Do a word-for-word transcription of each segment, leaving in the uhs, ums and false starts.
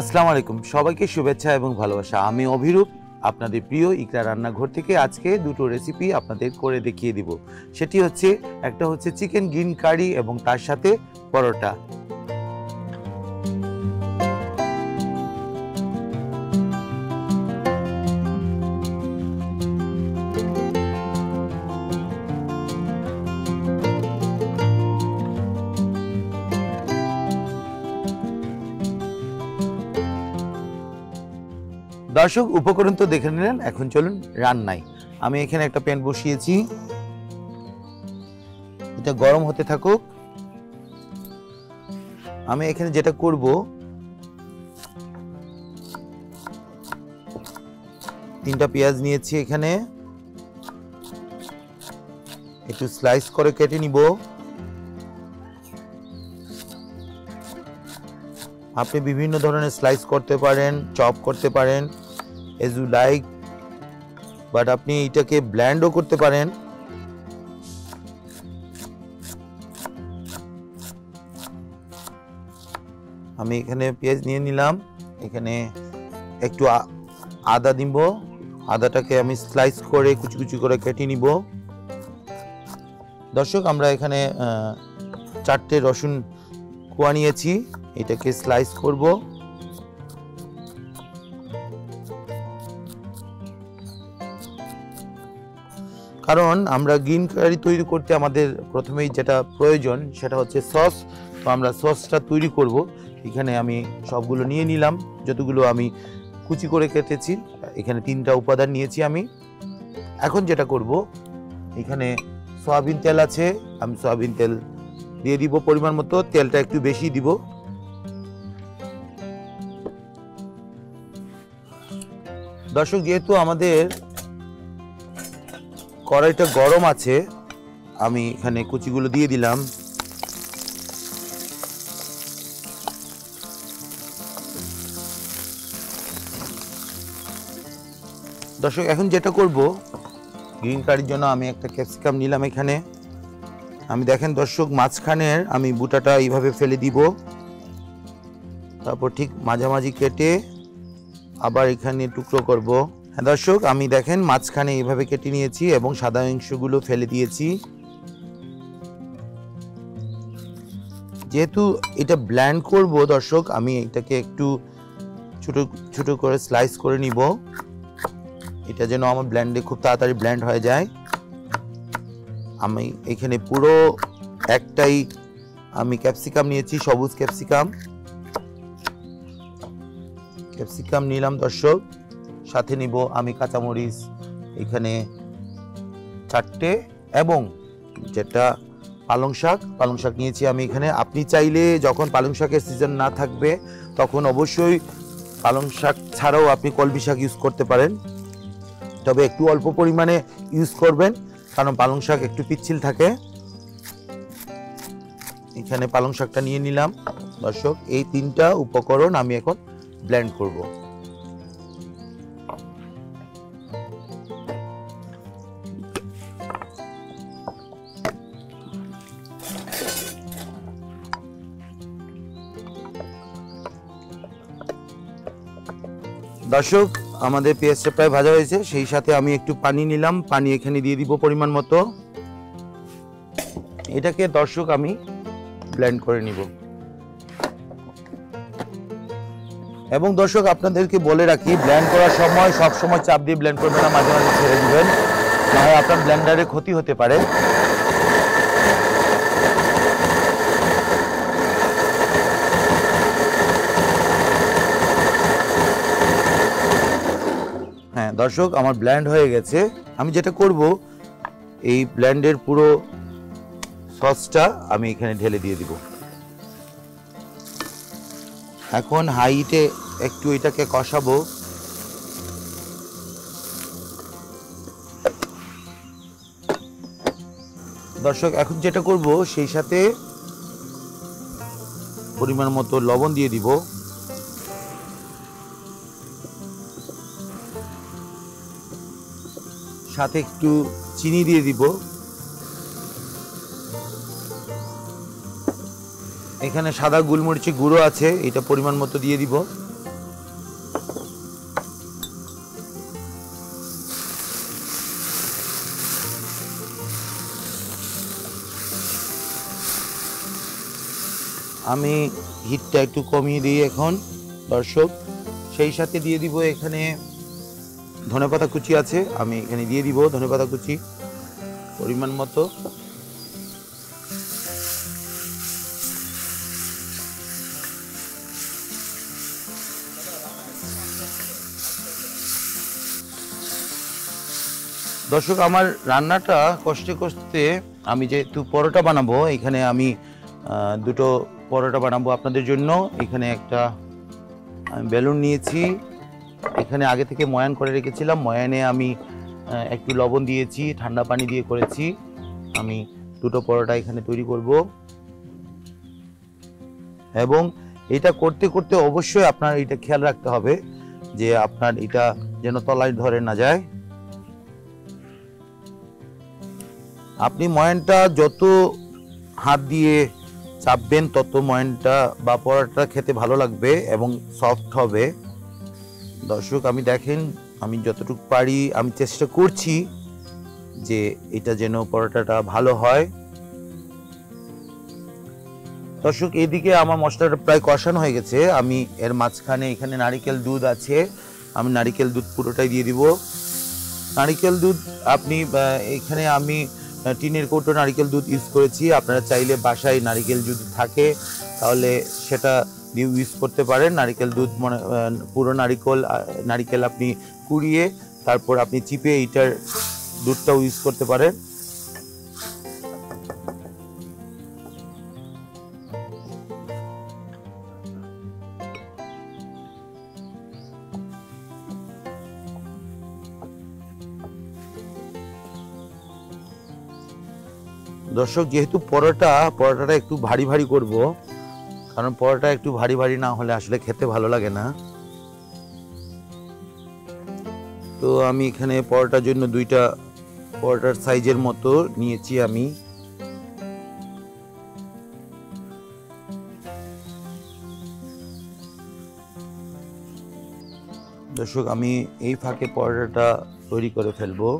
আসসালামু আলাইকুম সবাইকে শুভেচ্ছা এবং ভালোবাসা। আমি অভিরূপ, আপনাদের প্রিয় ইকরা রান্নাঘর থেকে আজকে দুটো রেসিপি আপনাদের করে দেখিয়ে দিব। সেটি হচ্ছে, একটা হচ্ছে চিকেন গ্রিন কারি এবং তার সাথে পরোটা। দর্শক উপকরণ তো দেখে নিলেন, এখন চলুন রান্নায়। আমি এখানে একটা প্যান বসিয়েছি, এটা গরম হতে থাকুক। আমি এখানে যেটা করব, তিনটা পেঁয়াজ নিয়েছি, এখানে একটু স্লাইস করে কেটে নিব। আপনি বিভিন্ন ধরনের স্লাইস করতে পারেন, চপ করতে পারেন, as you like, but আপনি এটাকে ব্লেন্ডও করতে পারেন। আমি এখানে পেঁয়াজ নিয়ে নিলাম, এখানে একটু আদা দিব, আদাটাকে আমি স্লাইস করে কুচি কুচি করে কেটে নিব। দর্শক আমরা এখানে চারটে রসুন কুয়া নিয়েছি, এটাকে স্লাইস করব। কারণ আমরা গ্রিন কারি তৈরি করতে আমাদের প্রথমেই যেটা প্রয়োজন সেটা হচ্ছে সস, তো আমরা সসটা তৈরি করব। এখানে আমি সবগুলো নিয়ে নিলাম, যতগুলো আমি কুচি করে কেটেছি, এখানে তিনটা উপাদান নিয়েছি আমি। এখন যেটা করব, এখানে সয়াবিন তেল আছে, আমি সয়াবিন তেল দিয়ে দিব পরিমাণ মতো, তেলটা একটু বেশি দিব। দর্শক যেহেতু আমাদের কড়াইটা গরম আছে, আমি এখানে কুচিগুলো দিয়ে দিলাম। দর্শক এখন যেটা করব, গ্রিন কারির জন্য আমি একটা ক্যাপসিকাম নিলাম। এখানে আমি দেখেন দর্শক মাঝখানের আমি বুটাটা এইভাবে ফেলে দিব, তারপর ঠিক মাঝামাঝি কেটে আবার এখানে টুকরো করব। হ্যাঁ দর্শক আমি দেখেন মাঝখানে এইভাবে কেটে নিয়েছি এবং সাদা অংশগুলো ফেলে দিয়েছি। যেহেতু এটা ব্লেন্ড করব দর্শক, আমি এটাকে একটু ছোট ছোট করে স্লাইস করে নিব, এটা যেন আমার ব্লেন্ডে খুব তাড়াতাড়ি ব্লেন্ড হয়ে যায়। আমি এখানে পুরো একটাই আমি ক্যাপসিকাম নিয়েছি, সবুজ ক্যাপসিকাম ক্যাপসিকাম নিলাম দর্শক। সাথে নিব আমি কাঁচামরিচ, এখানে চারটে, এবং যেটা পালং শাক, পালং শাক নিয়েছি আমি এখানে। আপনি চাইলে যখন পালং শাকের সিজন না থাকবে তখন অবশ্যই পালং শাক ছাড়াও আপনি কলমি শাক ইউজ করতে পারেন, তবে একটু অল্প পরিমাণে ইউজ করবেন, কারণ পালং শাক একটু পিচ্ছিল থাকে। এখানে পালং শাকটা নিয়ে নিলাম দর্শক। এই তিনটা উপকরণ আমি এখন ব্লেন্ড করব। দর্শক আমাদের পেঁয়াজটা প্রায় ভাজা হয়েছে, সেই সাথে আমি একটু পানি নিলাম, পানি এখানে দিয়ে দিব পরিমাণ মতো। এটাকে দর্শক আমি ব্লেন্ড করে নিব। এবং দর্শক আপনাদেরকে বলে রাখি, ব্লেন্ড করার সময় সব সময় চাপ দিয়ে ব্লেন্ড করবেন না, মাঝে মাঝে ছেড়ে দিবেন, তাহলে আপনার ব্লেন্ডারে ক্ষতি হতে পারে। হ্যাঁ দর্শক আমার ব্লেন্ড হয়ে গেছে। আমি যেটা করব, এই ব্লেন্ডের পুরো সসটা আমি এখানে ঢেলে দিয়ে দিব। এখন হাইটে একটু এটাকে কষাবো। দর্শক এখন যেটা করব, সেই সাথে পরিমাণ মতো লবণ দিয়ে দিব। সাথে একটু চিনি দিয়ে দিব। এখানে সাদা গোলমরিচের গুঁড়ো আছে, এটা পরিমাণ মতো দিয়ে দিব। আমি হিটটা একটু কমিয়ে দিই এখন দর্শক। সেই সাথে দিয়ে দিব এখানে ধনেপাতা কুচি আছে, আমি এখানে দিয়ে দিব ধনেপাতা কুচি পরিমাণ মতো। দর্শক আমার রান্নাটা কষ্টে কষ্টে আমি যেহেতু পরোটা বানাবো, এখানে আমি দুটো পরোটা বানাবো আপনাদের জন্য। এখানে একটা আমি বেলুন নিয়েছি, এখানে আগে থেকে ময়ান করে রেখেছিলাম, ময়ানে আমি একটু লবণ দিয়েছি, ঠান্ডা পানি দিয়ে করেছি। আমি দুটো পরোটা এখানে তৈরি করব এবং এটা করতে করতে অবশ্যই আপনার এটা খেয়াল রাখতে হবে যে আপনার এটা যেন তলায় ধরে না যায়। আপনি ময়ানটা যত হাত দিয়ে চাপবেন তত ময়ানটা বা পরোটাটা খেতে ভালো লাগবে এবং সফট হবে। দর্শক আমি দেখেন আমি যতটুকু পারি আমি চেষ্টা করছি যে এটা যেন পরোটাটা ভালো হয়। দর্শক এদিকে আমার মশলাটা প্রায় কষানো হয়ে গেছে। আমি এর মাঝখানে এখানে নারিকেল দুধ আছে, আমি নারিকেল দুধ পুরোটাই দিয়ে দিব। নারিকেল দুধ আপনি এখানে আমি টিনের কৌটো নারিকেল দুধ ইউজ করেছি, আপনারা চাইলে বাসায় নারিকেল দুধ থাকে তাহলে সেটা দিয়ে ইউজ করতে পারেন। নারিকেল দুধ মানে পুরো নারিকেল নারিকেল আপনি কুড়িয়ে তারপর আপনি চিপে এইটার দুধটাও ইউজ করতে পারেন। দর্শক যেহেতু পরোটা পরোটাটা একটু ভারী ভারী করব, কারণ পরোটা একটু ভারী ভারী না হলে আসলে খেতে ভালো লাগে না। তো আমি এখানে পরোটার জন্য দুইটা পরোটার সাইজের মতো নিয়েছি আমি। দর্শক আমি এই ফাঁকে পরোটাটা তৈরি করে ফেলবো।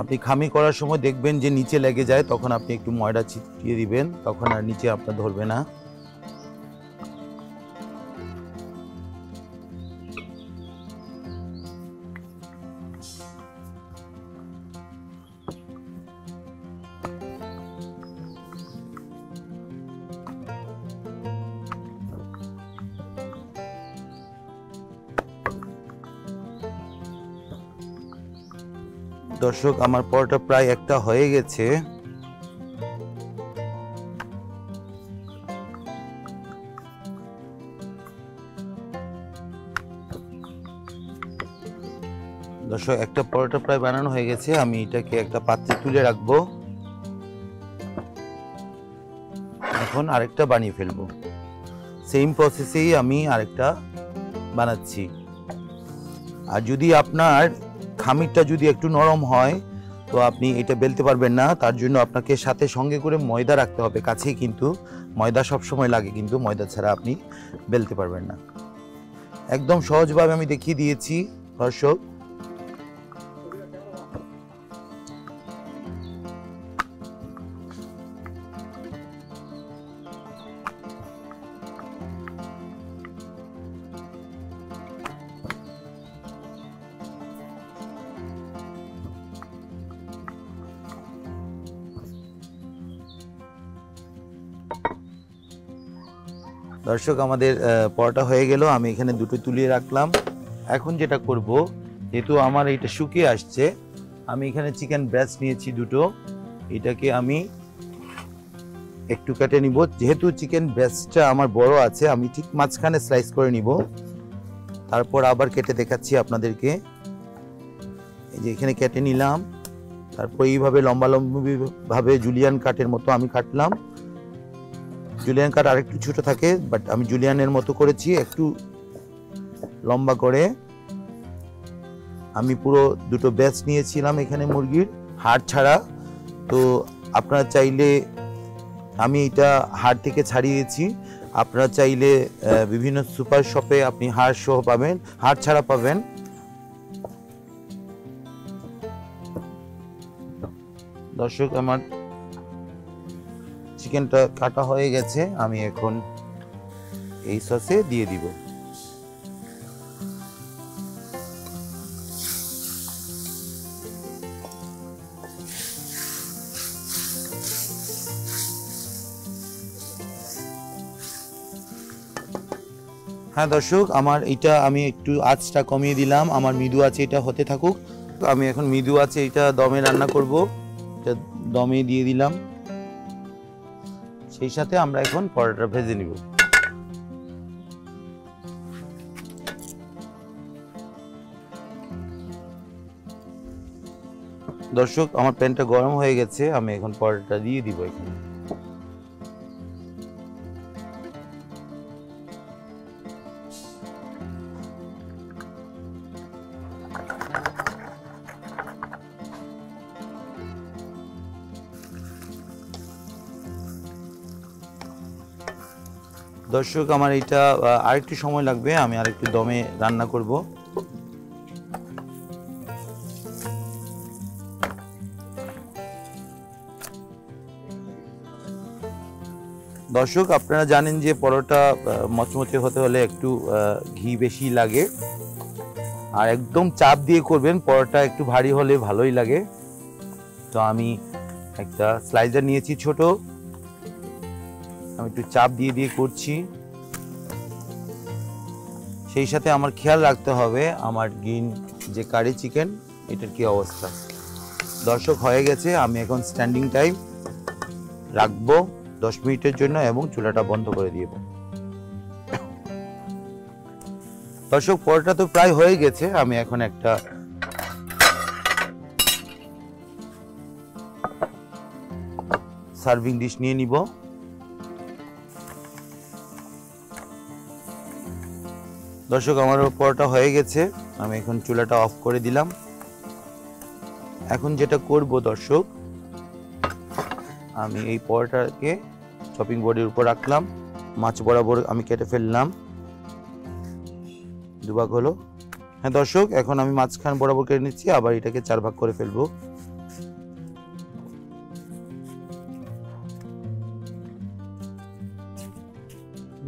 আপনি খামি করার সময় দেখবেন যে নিচে লেগে যায়, তখন আপনি একটু ময়দা ছিটিয়ে দিবেন, তখন আর নিচে আপনার ধরবে না। দর্শক আমার পরোটা প্রায় একটা হয়ে গেছে। দর্শক একটা পরোটা প্রায় বানানো হয়ে গেছে, আমি এটাকে একটা পাত্রে তুলে রাখবো, এখন আরেকটা বানিয়ে ফেলবো। সেম প্রসেসেই আমি আরেকটা বানাচ্ছি। আর যদি আপনার খামিরটা যদি একটু নরম হয় তো আপনি এটা বেলতে পারবেন না, তার জন্য আপনাকে সাথে সঙ্গে করে ময়দা রাখতে হবে কাছেই। কিন্তু ময়দা সবসময় লাগে, কিন্তু ময়দা ছাড়া আপনি বেলতে পারবেন না। একদম সহজভাবে আমি দেখিয়ে দিয়েছি দর্শক। দর্শক আমাদের পরোটা হয়ে গেল, আমি এখানে দুটো তুলিয়ে রাখলাম। এখন যেটা করব, যেহেতু আমার এটা শুকিয়ে আসছে, আমি এখানে চিকেন ব্রেস্ট নিয়েছি দুটো, এটাকে আমি একটু কেটে নিব। যেহেতু চিকেন ব্রেস্টটা আমার বড় আছে, আমি ঠিক মাঝখানে স্লাইস করে নিব, তারপর আবার কেটে দেখাচ্ছি আপনাদেরকে। এই যে এখানে কেটে নিলাম, তারপর এইভাবে লম্বা লম্বিভাবে জুলিয়ান কাটের মতো আমি কাটলাম। জুলিয়ান কাট আরেকটু ছোট থাকে, বাট আমি জুলিয়ানের মতো করেছি, একটু লম্বা করে। আমি পুরো দুটো ব্রেস্ট নিয়েছিলাম এখানে মুরগির হাড় ছাড়া, তো আপনারা চাইলে আমি এটা হাড় থেকে ছাড়িয়েছি, আপনারা চাইলে বিভিন্ন সুপার শপে আপনি হাড় সহ পাবেন, হাড় ছাড়া পাবেন। दर्शक आमार চিকেনটা কাটা হয়ে গেছে। আমি এখন এই সসে দিয়ে দিব। हाँ दर्शक आमार इटा आमी एकटू आँचटा कमिए दिलाम। आमार मृदु आँचे इटा होते थाकुक। तो आमी एखन मृदु आँचे इटा दमे रान्ना करब। इटा दमे दिए दिलाम। सेई साथे आमरा एखन परोटा भेजे निब। दर्शक आमार पैनटा गरम हये गेछे। आमी एखन परोटा दिए दिब। एखाने दर्शक आमार एटा आरेकटू समय लागबे। आमी आरेकटू दमे रान्ना करब। दर्शक आपनारा जानेन जे परोटा मचमचे होते होले एकटू घी बेशी लागे और एकदम चाप दिए करबेन। परोटा एकटू भारी होले भालोई लागे। तो आमी एकटा स्लाइसार नियेछि छोटो। चाप दिए दिए कर ख्याल रखते हैं ग्रीन जो कारी चिकेन एटार की अवस्था। दर्शक हो गए स्टैंडिंग टाइम रखबो दस मिनट और चूलाटा बंद कर दिए। दर्शक परोटा तो प्राय हो गए। आमी एखन एकटा सार्विंग डिश निये निब। दर्शक हमारे परोटा हो गए। आमी एखन चूलाटा अफ कर दिलाम। एखन जेटा करब दर्शक आमी एई परोटाके चपिंग बोर्डेर उपर राखलाम। माछ बराबर आमी केटे फेललाम दुभाग हलो। हाँ दर्शक एखन आमी माछखान बराबर केटे निच्छि। आबार एटाके चार भाग करे फेलबो।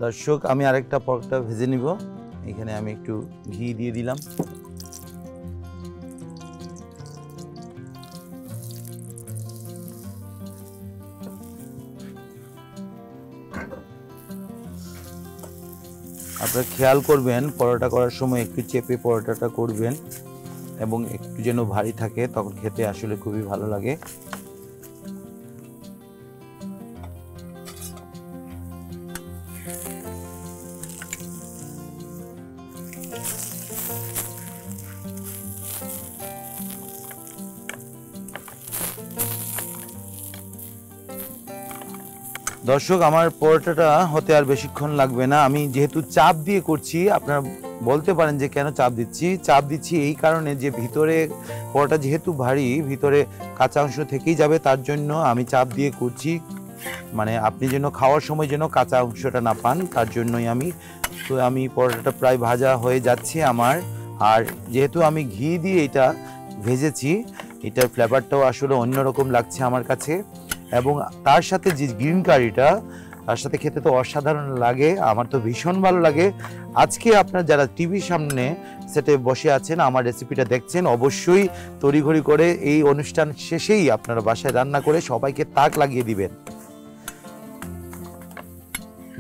दर्शक आमी आरेकटा परोटा भेजे निब। এখানে আমি একটু ঘি দিয়ে দিলাম। আপনারা খেয়াল করবেন পরোটা করার সময় একটু চেপে পরোটাটা করবেন এবং একটু যেন ভারী থাকে, তখন খেতে আসলে খুবই ভালো লাগে। दर्शक आमार परोटाटा होते आर बेशिक्षण लागबे ना। आमी जेहेतु चाप दिए करछि आपनारा बोलते पारेन जे केन चाप दिच्छी। चाप दिच्छी एई कारणे जे भितरे परोटा जेहेतु भारी भितरे काँचा अंश थेकेई जाबे, तार जन्य आमी चाप दिए करछि। माने आपनि जेन खाओयार समय जेन काँचा अंशटा ना पान, तार जन्यई आमी तो आमी परोटाटा प्राय भाजा हये जाच्छे आमार। आर जेहेतु आमी घी दिए एटा भेजेछि, एटार फ्लेभारटाओ आसले अन्यरकम लागछे आमार काछे। এবং তার সাথে যে গ্রিন কারিটা তার সাথে খেতে তো অসাধারণ লাগে। আমার তো ভীষণ ভালো লাগে। আজকে আপনারা যারা টিভির সামনে সেটে বসে আছেন আমার রেসিপিটা দেখছেন, অবশ্যই তড়িঘড়ি করে এই অনুষ্ঠান শেষেই আপনারা বাসায় রান্না করে সবাইকে তাক লাগিয়ে দিবেন।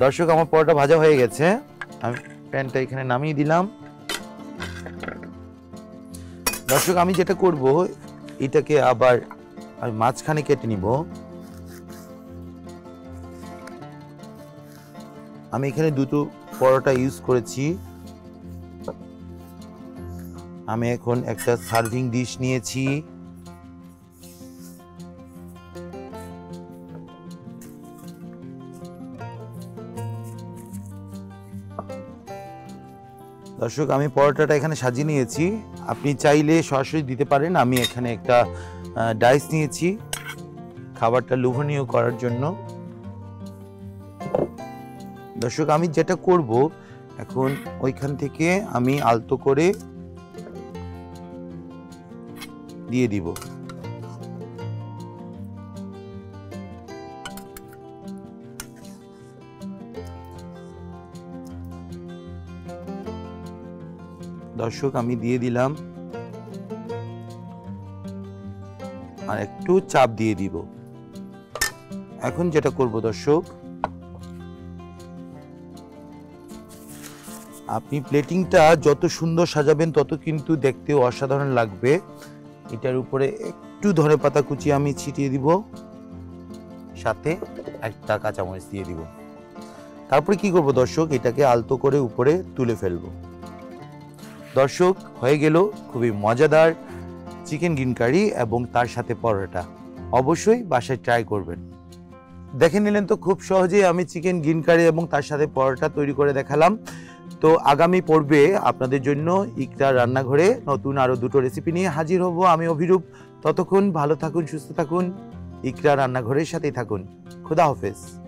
দর্শক আমার পরোটা ভাজা হয়ে গেছে। আমি প্যানটা এখানে নামিয়ে দিলাম। দর্শক আমি যেটা করব এটাকে আবার আমি মাছখানে কেটে নিব। আমি এখানে দুটো পরোটা ইউজ করেছি। আমি এখন একটা সার্ভিং ডিশ নিয়েছি। দর্শক আমি পরোটাটা এখানে সাজিয়ে নিয়েছি। আপনি চাইলে সরাসরি দিতে পারেন। আমি এখানে একটা ডাইস নিয়েছি খাবারটা লোভনীয় করার জন্য। দর্শক আমি যেটা করব এখন ওইখান থেকে আমি আলতো করে দিয়ে দিব। दर्शक आमी दिए दिलाम आर एकटू चाप दिए दिब। एखन जेटा करब दर्शक आपनी प्लेटिंगटा जत सुंदर सजाबेन तत किन्तु देखते असाधारण लागबे। एटार उपरे एकटू धने पाता कुचि आमी छिटिए दिब, साथे एकटा काँचा मरिच दिए दिब। तारपरे कि करब दर्शक एटाके आलतो करे उपरे तुले फेलबो। दर्शक हয়ে গেল খুবই মজাদার চিকেন গ্রিন কারি এবং তার সাথে পরোটা। অবশ্যই বাসায় ট্রাই করবেন। দেখে নিলেন তো খুব সহজেই আমি চিকেন গ্রিন কারি এবং তার সাথে পরোটা তৈরি করে দেখালাম। তো আগামী পর্বে আপনাদের জন্য ইকরা রান্নাঘরে নতুন আরো দুটো রেসিপি নিয়ে হাজির হব। আমি অভিরূপ, ততক্ষণ ভালো থাকুন, সুস্থ থাকুন, ইকরা রান্নাঘরের সাথেই থাকুন। খোদা হাফেজ।